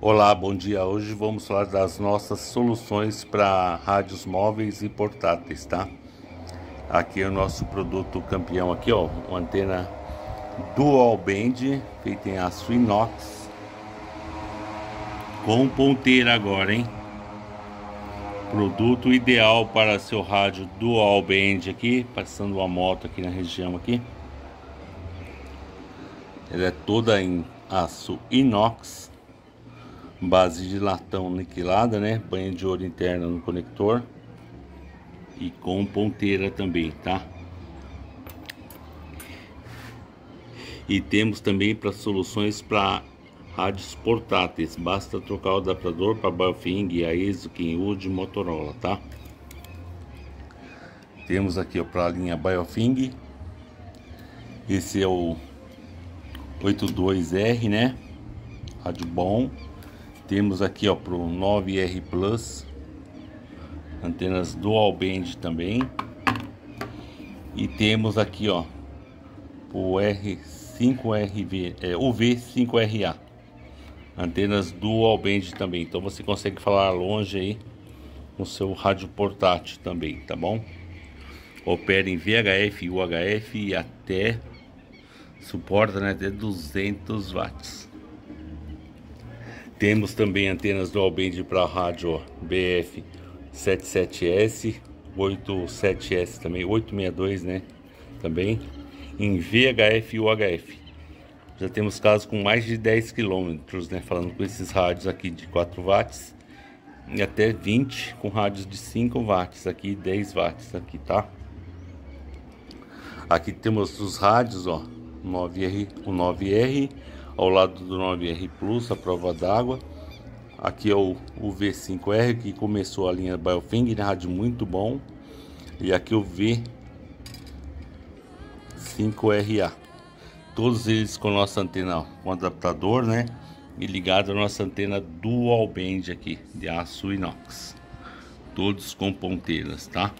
Olá, bom dia. Hoje vamos falar das nossas soluções para rádios móveis e portáteis, tá? Aqui é o nosso produto campeão aqui, ó, uma antena dual band feita em aço inox com ponteira agora, hein? Produto ideal para seu rádio dual band aqui, passando uma moto aqui na região aqui. Ela é toda em aço inox. Base de latão niquelada, né? Banha de ouro interna no conector e com ponteira também, tá? E temos também para soluções para rádios portáteis. Basta trocar o adaptador para Baofeng, AESO, Kenwood, Motorola, tá? Temos aqui para a linha Baofeng. Esse é o 82R, né? Rádio bom. Temos aqui, ó, pro 9R Plus, antenas dual band também. E temos aqui, ó, o R5RV, o V5RA, antenas dual band também. Então você consegue falar longe aí no seu rádio portátil também, tá bom? Opera em VHF, UHF e até suporta, né, até 200 watts. Temos também antenas dual band para rádio BF77S, 87S também, 862, né? Também em VHF e UHF. Já temos casos com mais de 10 km, né? Falando com esses rádios aqui de 4 watts e até 20 com rádios de 5 watts aqui, 10 watts aqui, tá? Aqui temos os rádios, ó, 9R. Ao lado do 9R Plus, a prova d'água. Aqui é o V5R, que começou a linha Baofeng, na rádio muito bom. E aqui o V5RA. Todos eles com nossa antena, com adaptador, né? E ligado à nossa antena dual band aqui, de aço inox. Todos com ponteiras, tá?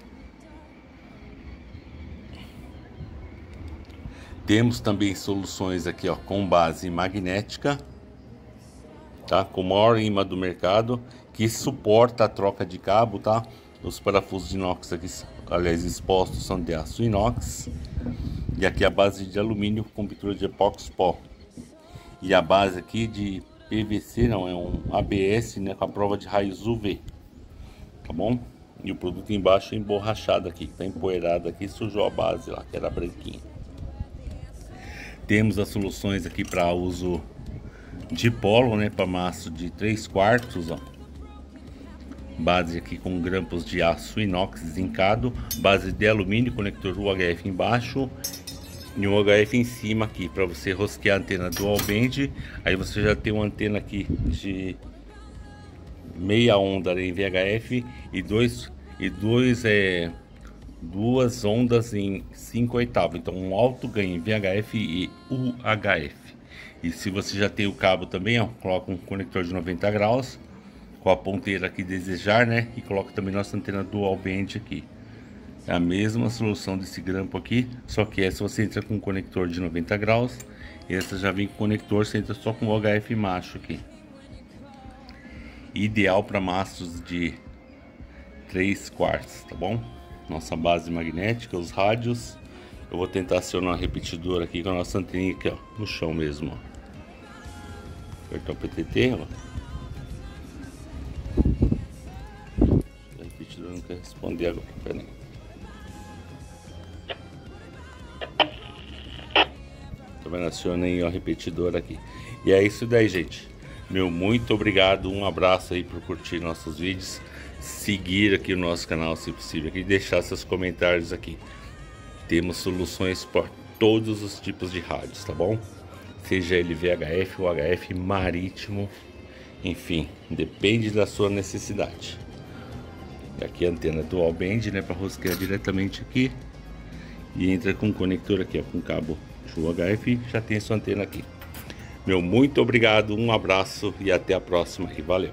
Temos também soluções aqui, ó, com base magnética, tá? Com o maior imã do mercado, que suporta a troca de cabo, tá? Os parafusos de inox aqui, aliás, expostos, são de aço inox. E aqui a base de alumínio com pintura de epóxi pó. E a base aqui de PVC, não, é um ABS, né? Com a prova de raios UV, tá bom? E o produto embaixo é emborrachado aqui, tá empoeirado aqui, sujou a base lá, que era branquinha. Temos as soluções aqui para uso Dipolo, né, para maço de 3/4, ó. Base aqui com grampos de aço inox zincado, base de alumínio, conector UHF embaixo e um UHF em cima aqui para você rosquear a antena dual band. Aí você já tem uma antena aqui de meia onda, né, em VHF e duas ondas em 5/8, então um alto ganho em VHF e UHF. E se você já tem o cabo também, ó, coloca um conector de 90 graus com a ponteira que desejar, né? E coloca também nossa antena dual band aqui. É a mesma solução desse grampo aqui, só que essa você entra com um conector de 90 graus, essa já vem com conector, você entra só com UHF macho aqui. Ideal para maços de 3/4, tá bom? Nossa base magnética, os rádios. Eu vou tentar acionar a repetidora aqui com a nossa anteninha aqui, ó, no chão mesmo, ó. Apertar o PTT, ó. A repetidora não quer responder agora, pera aí. Tô vendo, acionei a repetidora aqui. E é isso daí, gente. Meu muito obrigado, um abraço aí por curtir nossos vídeos, seguir aqui o nosso canal se possível e deixar seus comentários aqui. Temos soluções para todos os tipos de rádios, tá bom? Seja ele VHF, UHF, marítimo, enfim, depende da sua necessidade. Aqui a antena dual band, né, para rosquear diretamente aqui e entra com um conector aqui, ó, com cabo de UHF, já tem a sua antena aqui. Meu muito obrigado, um abraço e até a próxima e valeu!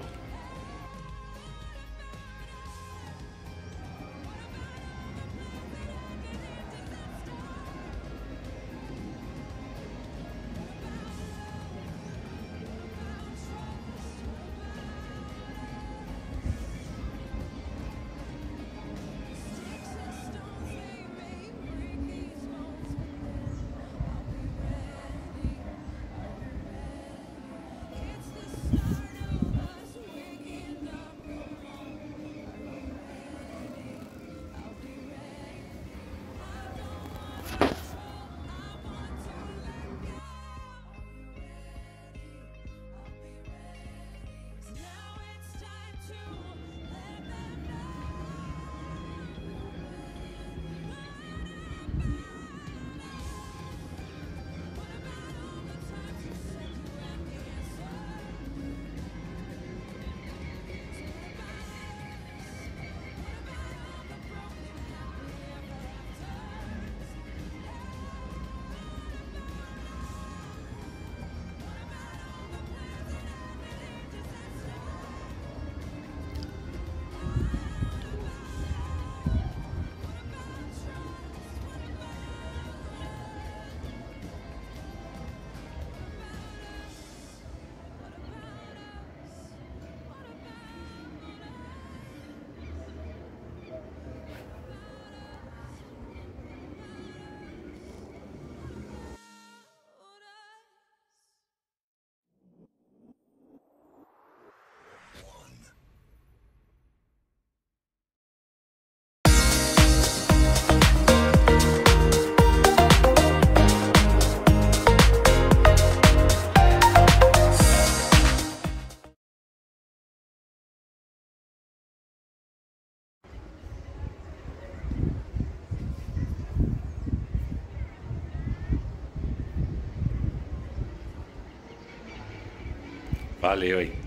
Valeu aí.